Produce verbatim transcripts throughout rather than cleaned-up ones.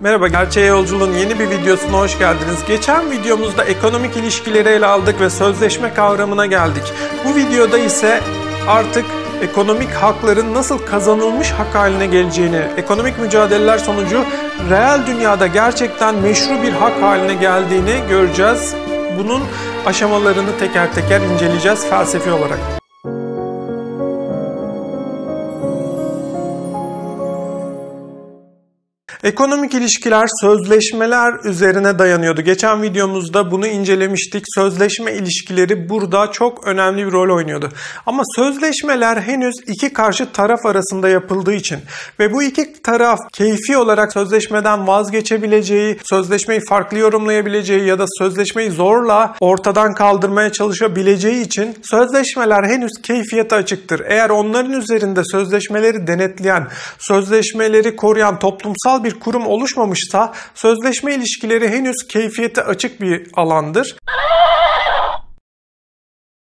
Merhaba, Gerçeğe Yolculuğu'nun yeni bir videosuna hoş geldiniz. Geçen videomuzda ekonomik ilişkileri ele aldık ve sözleşme kavramına geldik. Bu videoda ise artık ekonomik hakların nasıl kazanılmış hak haline geleceğini, ekonomik mücadeleler sonucu reel dünyada gerçekten meşru bir hak haline geldiğini göreceğiz. Bunun aşamalarını teker teker inceleyeceğiz felsefi olarak. Ekonomik ilişkiler sözleşmeler üzerine dayanıyordu. Geçen videomuzda bunu incelemiştik. Sözleşme ilişkileri burada çok önemli bir rol oynuyordu. Ama sözleşmeler henüz iki karşı taraf arasında yapıldığı için ve bu iki taraf keyfi olarak sözleşmeden vazgeçebileceği, sözleşmeyi farklı yorumlayabileceği ya da sözleşmeyi zorla ortadan kaldırmaya çalışabileceği için sözleşmeler henüz keyfiyete açıktır. Eğer onların üzerinde sözleşmeleri denetleyen, sözleşmeleri koruyan toplumsal bir bir kurum oluşmamışsa sözleşme ilişkileri henüz keyfiyete açık bir alandır.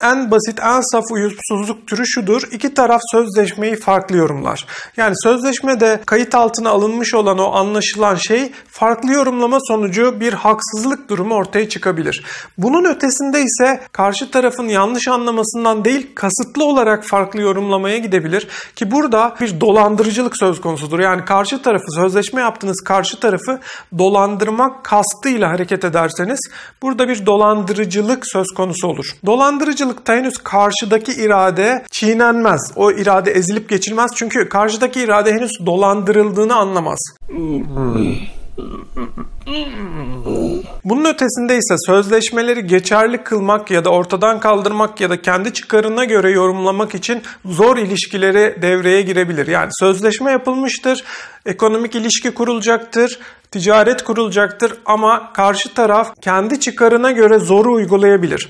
En basit, en saf uyumsuzluk türü şudur: İki taraf sözleşmeyi farklı yorumlar. Yani sözleşmede kayıt altına alınmış olan o anlaşılan şey farklı yorumlama sonucu bir haksızlık durumu ortaya çıkabilir. Bunun ötesinde ise karşı tarafın yanlış anlamasından değil, kasıtlı olarak farklı yorumlamaya gidebilir ki burada bir dolandırıcılık söz konusudur. Yani karşı tarafı, sözleşme yaptığınız karşı tarafı dolandırmak kastıyla hareket ederseniz burada bir dolandırıcılık söz konusu olur. Dolandırıcılık henüz karşıdaki irade çiğnenmez. O irade ezilip geçilmez. Çünkü karşıdaki irade henüz dolandırıldığını anlamaz. Bunun ötesinde ise sözleşmeleri geçerli kılmak ya da ortadan kaldırmak ya da kendi çıkarına göre yorumlamak için zor ilişkileri devreye girebilir. Yani sözleşme yapılmıştır, ekonomik ilişki kurulacaktır, ticaret kurulacaktır ama karşı taraf kendi çıkarına göre zoru uygulayabilir.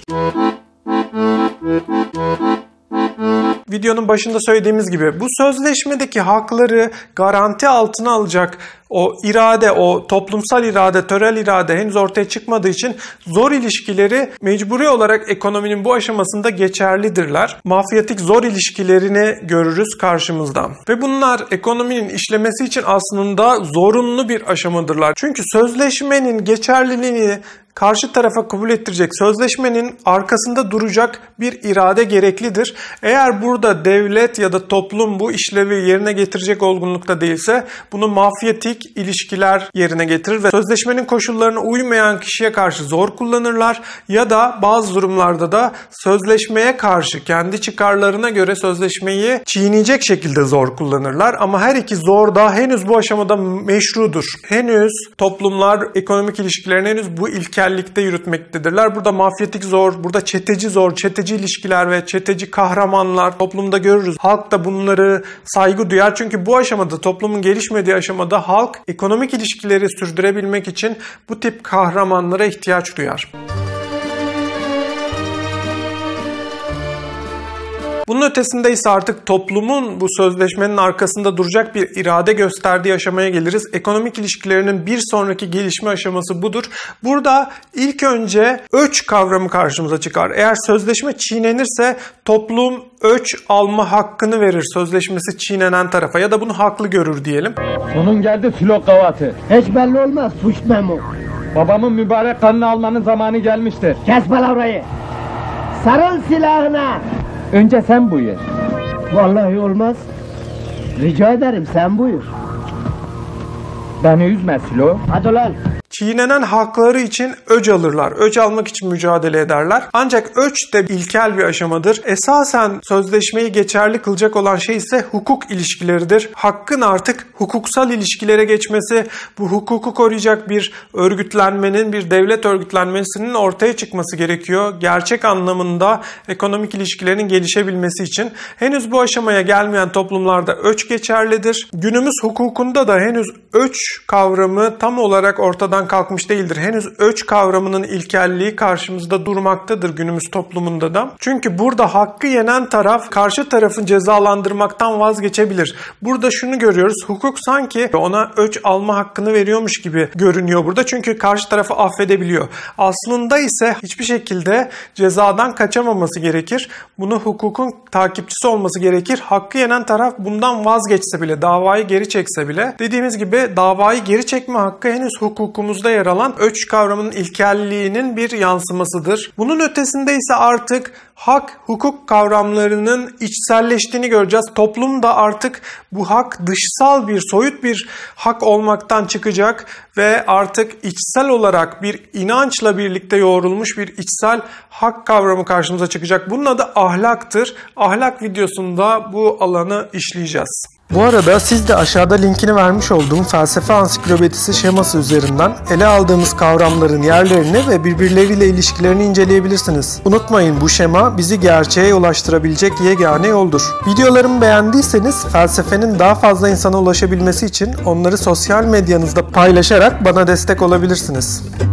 Videonun başında söylediğimiz gibi bu sözleşmedeki hakları garanti altına alacak o irade, o toplumsal irade, törel irade henüz ortaya çıkmadığı için zor ilişkileri mecburi olarak ekonominin bu aşamasında geçerlidirler. Mafyatik zor ilişkilerini görürüz karşımızda. Ve bunlar ekonominin işlemesi için aslında zorunlu bir aşamadırlar. Çünkü sözleşmenin geçerliliğini karşı tarafa kabul ettirecek, sözleşmenin arkasında duracak bir irade gereklidir. Eğer burada devlet ya da toplum bu işlevi yerine getirecek olgunlukta değilse bunu mafyatik ilişkiler yerine getirir ve sözleşmenin koşullarına uymayan kişiye karşı zor kullanırlar ya da bazı durumlarda da sözleşmeye karşı kendi çıkarlarına göre sözleşmeyi çiğneyecek şekilde zor kullanırlar. Ama her iki zor da henüz bu aşamada meşrudur. Henüz toplumlar ekonomik ilişkilerini henüz bu ilkellikte yürütmektedirler. Burada mafyatik zor, burada çeteci zor, çeteci ilişkiler ve çeteci kahramanlar toplumda görürüz. Halk da bunları saygı duyar. Çünkü bu aşamada, toplumun gelişmediği aşamada halk ekonomik ilişkileri sürdürebilmek için bu tip kahramanlara ihtiyaç duyar. Bunun ötesinde ise artık toplumun bu sözleşmenin arkasında duracak bir irade gösterdiği aşamaya geliriz. Ekonomik ilişkilerinin bir sonraki gelişme aşaması budur. Burada ilk önce öç kavramı karşımıza çıkar. Eğer sözleşme çiğnenirse toplum öç alma hakkını verir sözleşmesi çiğnenen tarafa ya da bunu haklı görür diyelim. Sonun geldi filo kavatı. Hiç belli olmaz suç memo. Babamın mübarek kanını almanın zamanı gelmiştir. Kes palavrayı. Sarıl silahına. Önce sen buyur. Vallahi olmaz. Rica ederim sen buyur. Beni üzme Silo. Hadi lan. Çiğnenen hakları için öç alırlar. Öç almak için mücadele ederler. Ancak öç de ilkel bir aşamadır. Esasen sözleşmeyi geçerli kılacak olan şey ise hukuk ilişkileridir. Hakkın artık hukuksal ilişkilere geçmesi, bu hukuku koruyacak bir örgütlenmenin, bir devlet örgütlenmesinin ortaya çıkması gerekiyor. Gerçek anlamında ekonomik ilişkilerin gelişebilmesi için henüz bu aşamaya gelmeyen toplumlarda öç geçerlidir. Günümüz hukukunda da henüz öç kavramı tam olarak ortadan kalkmış değildir. Henüz öç kavramının ilkelliği karşımızda durmaktadır günümüz toplumunda da. Çünkü burada hakkı yenen taraf karşı tarafı cezalandırmaktan vazgeçebilir. Burada şunu görüyoruz. Hukuk sanki ona öç alma hakkını veriyormuş gibi görünüyor burada. Çünkü karşı tarafı affedebiliyor. Aslında ise hiçbir şekilde cezadan kaçamaması gerekir. Bunu hukukun takipçisi olması gerekir. Hakkı yenen taraf bundan vazgeçse bile, davayı geri çekse bile, dediğimiz gibi davayı geri çekme hakkı henüz hukukumuzda yer alan öç kavramının ilkelliğinin bir yansımasıdır. Bunun ötesinde ise artık hak, hukuk kavramlarının içselleştiğini göreceğiz. Toplumda artık bu hak dışsal bir, soyut bir hak olmaktan çıkacak ve artık içsel olarak bir inançla birlikte yoğrulmuş bir içsel hak kavramı karşımıza çıkacak. Bunun adı ahlaktır. Ahlak videosunda bu alanı işleyeceğiz. Bu arada siz de aşağıda linkini vermiş olduğum felsefe ansiklopedisi şeması üzerinden ele aldığımız kavramların yerlerini ve birbirleriyle ilişkilerini inceleyebilirsiniz. Unutmayın, bu şema bizi gerçeğe ulaştırabilecek yegane yoldur. Videolarımı beğendiyseniz felsefenin daha fazla insana ulaşabilmesi için onları sosyal medyanızda paylaşarak bana destek olabilirsiniz.